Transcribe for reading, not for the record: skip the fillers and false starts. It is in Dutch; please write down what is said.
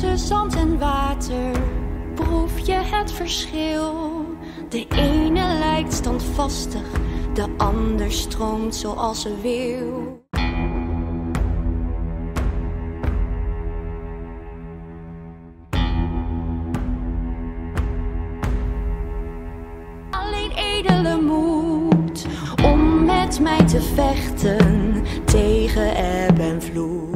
tussen zand en water proef je het verschil. De ene lijkt standvastig, de ander stroomt zoals ze wil. Alleen edele moed om met mij te vechten tegen eb en vloed.